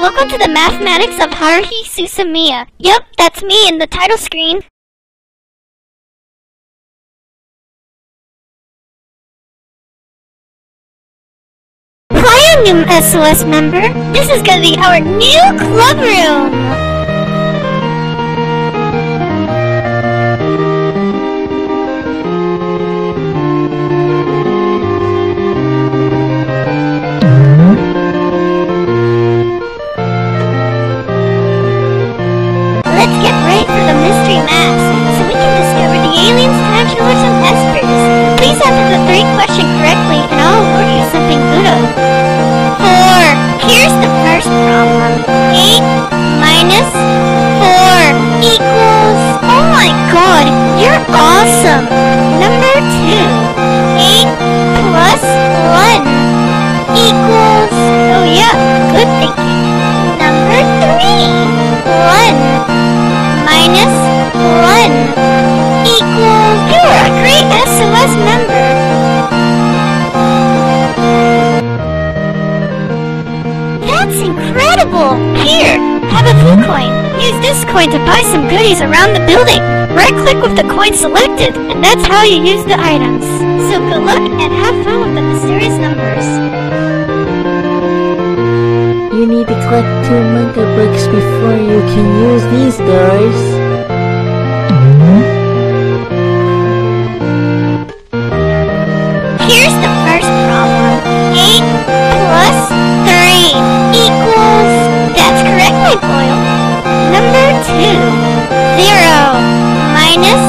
Welcome to the mathematics of Haruhi Suzumiya. Yep, that's me in the title screen. Hi, new SOS member. This is gonna be our new club room. Awesome! Number 2. 8 plus 1 equals... Oh yeah, good thinking. Number 3. 1 minus 1 equals... You are a great SOS member! That's incredible! Here, have a blue coin. Use this coin to buy some goodies around the building. Right-click with the coin selected, and that's how you use the items. So good luck and have fun with the mysterious numbers. You need to collect 2 manga books before you can use these doors. Here's the first problem. 8 plus 3 equals... That's correct, my boy. Number 2. 0 minus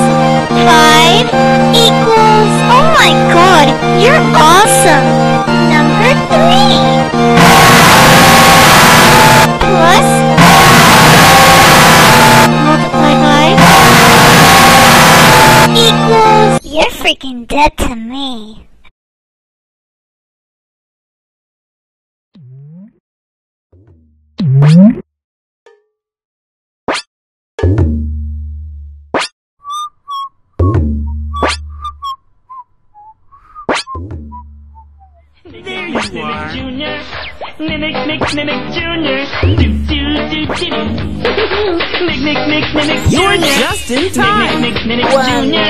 5 equals... Oh my god, you're awesome! Number 3! Plus... Multiply by... Equals... You're freaking dead to me. Mimic Junior, mimic Junior, mimic Junior. You're just in time. Mimic Junior.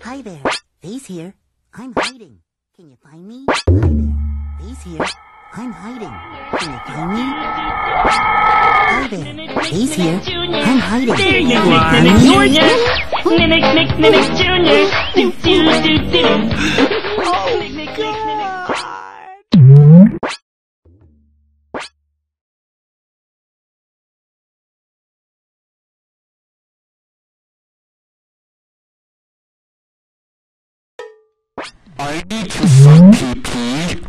Hi there, Faye's here. I'm hiding. Can you find me? Hi there, Faye's here. I'm hiding. Can you find me? He's here. I'm hiding. There you are. Oh, God. I need to some PP.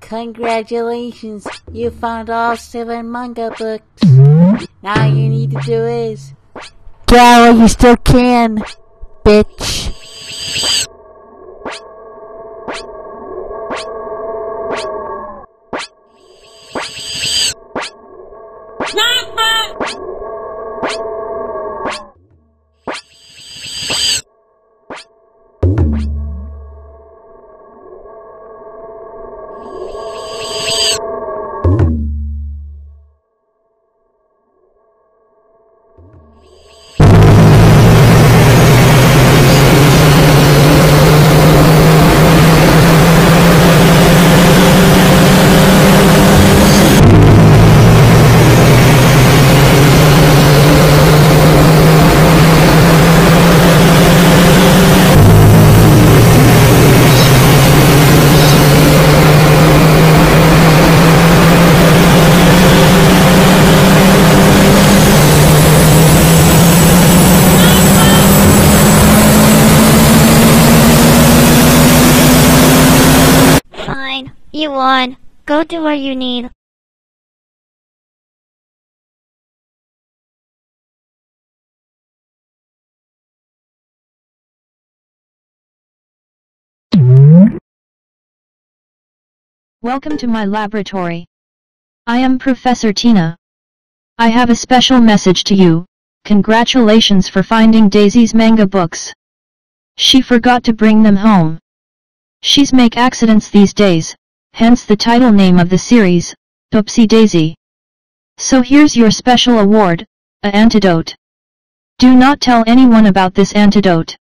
Congratulations, you found all 7 manga books. Now you need to do is... Go, you still can, bitch. You won. Go do what you need. Welcome to my laboratory. I am Professor Tina. I have a special message to you. Congratulations for finding Daisy's manga books. She forgot to bring them home. She's make accidents these days. Hence the title name of the series, Oopsie Daisy. So here's your special award, an antidote. Do not tell anyone about this antidote.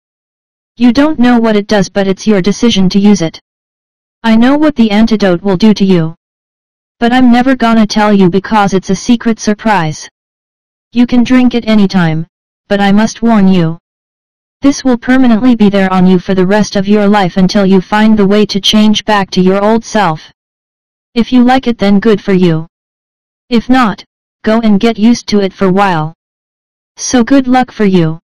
You don't know what it does, but it's your decision to use it. I know what the antidote will do to you. But I'm never gonna tell you because it's a secret surprise. You can drink it anytime, but I must warn you. This will permanently be there on you for the rest of your life until you find the way to change back to your old self. If you like it, then good for you. If not, go and get used to it for a while. So good luck for you.